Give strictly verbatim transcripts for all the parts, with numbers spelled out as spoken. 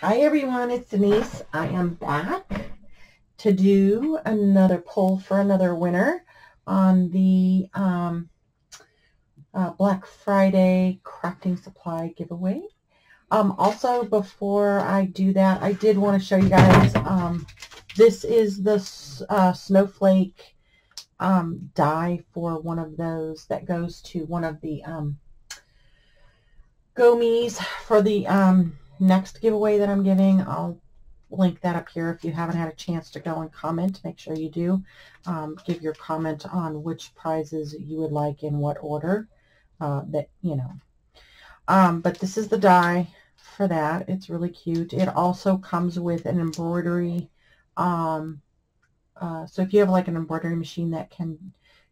Hi everyone, it's Denise. I am back to do another poll for another winner on the um, uh, Black Friday crafting supply giveaway. Um, also, before I do that, I did want to show you guys, um, this is the uh, snowflake um, die for one of those that goes to one of the um, Gomies for the um, next giveaway that I'm giving. I'll link that up here. If you haven't had a chance to go and comment, make sure you do. Um, give your comment on which prizes you would like in what order uh, that, you know. Um, but this is the die for that. It's really cute. It also comes with an embroidery. Um, uh, so if you have like an embroidery machine that can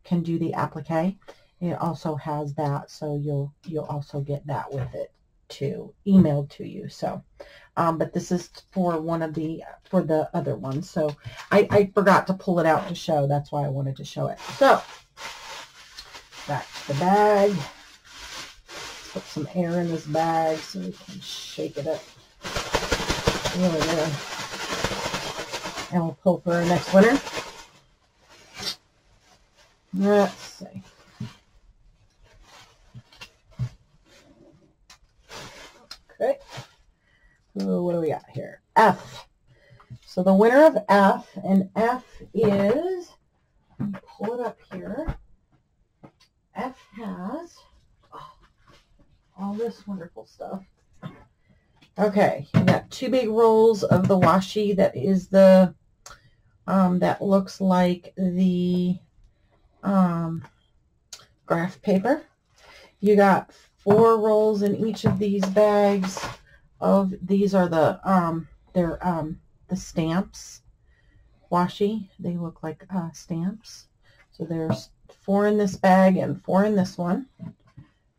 can do the applique, it also has that. So you'll you'll also get that with it too, emailed to you. So, um, but this is for one of the for the other ones. So I, I forgot to pull it out to show. That's why I wanted to show it. So back to the bag. Put some air in this bag so we can shake it up. Really good. And we'll pull for our next winner. Let's see. Okay. So what do we got here? F. So the winner of F, and F is, pull it up here. F has all this wonderful stuff. Okay, you got two big rolls of the washi that is the, um, that looks like the um, graph paper. You got four rolls in each of these bags of, these are the, um, they're um, the stamps, washi. They look like uh, stamps. So there's four in this bag and four in this one.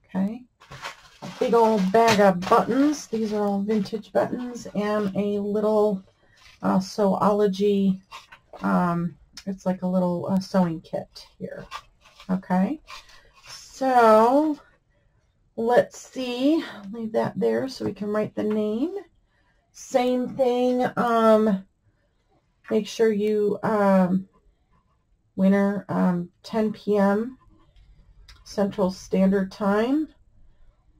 Okay. A big old bag of buttons. These are all vintage buttons, and a little uh, Sewology. Um, it's like a little uh, sewing kit here. Okay, so let's see. Leave that there so we can write the name. Same thing. Um, make sure you um, winner um, ten P M Central Standard Time.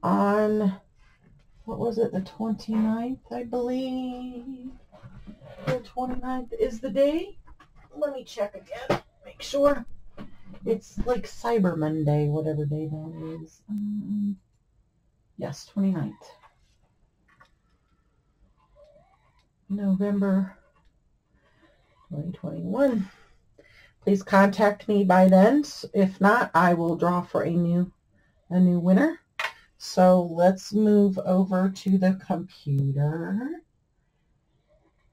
On, what was it, the twenty-ninth, I believe, the twenty-ninth is the day. Let me check again, make sure. It's like Cyber Monday, whatever day that is. Um, yes, twenty-ninth. November twenty twenty-one. Please contact me by then. If not, I will draw for a new, a new winner. So let's move over to the computer.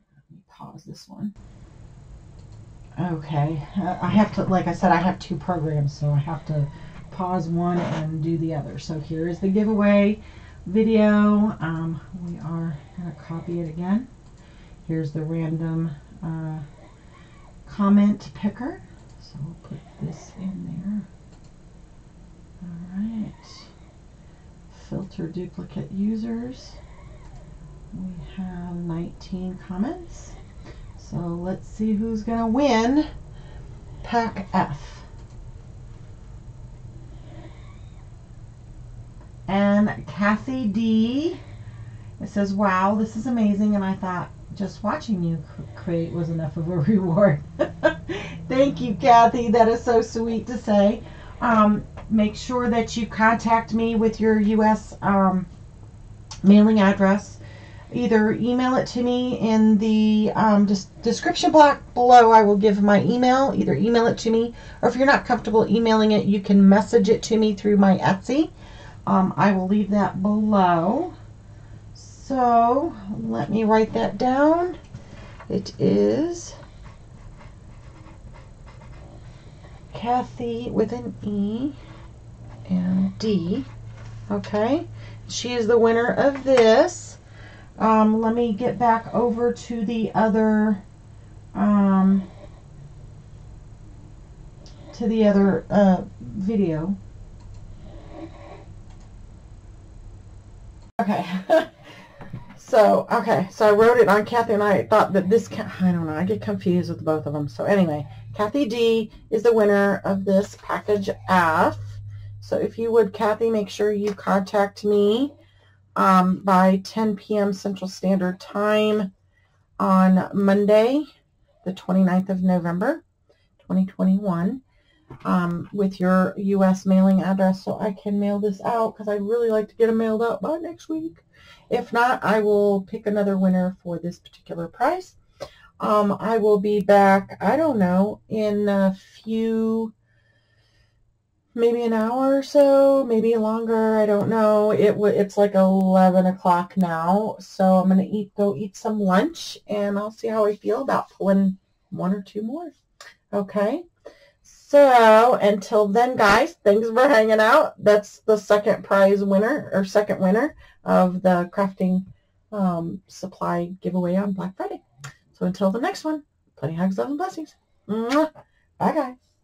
Let me pause this one. Okay, I have to, like I said, I have two programs, so I have to pause one and do the other. So here is the giveaway video. Um, we are going to copy it again. Here's the random uh, comment picker. So we'll put this in there. All right. Filter duplicate users. We have nineteen comments. So let's see who's gonna win pack F. And Kathy D, it says, wow, this is amazing, and I thought just watching you create was enough of a reward. Thank you, Kathy, that is so sweet to say. Um, make sure that you contact me with your U S um, mailing address. Either email it to me in the um, description block below. I will give my email. Either email it to me, or if you're not comfortable emailing it, you can message it to me through my Etsy. Um, I will leave that below. So let me write that down. It is Kathy with an E and D. Okay, she is the winner of this. Um, let me get back over to the other um, to the other uh, video. Okay. So, okay, so I wrote it on Kathy, and I thought that this, I don't know, I get confused with both of them. So anyway, Kathy D is the winner of this package F. So if you would, Kathy, make sure you contact me um, by ten p m Central Standard Time on Monday, the twenty-ninth of November, twenty twenty-one, um, with your U S mailing address so I can mail this out, because I'd really like to get them mailed out by next week. If not, I will pick another winner for this particular prize. Um, I will be back, I don't know, in a few, maybe an hour or so, maybe longer, I don't know. It w It's like eleven o'clock now, so I'm going to eat, go eat some lunch, and I'll see how I feel about pulling one or two more. Okay, so until then, guys, thanks for hanging out. That's the second prize winner, or second winner of the crafting um, supply giveaway on Black Friday. So until the next one, plenty hugs, love, and blessings. Bye, guys.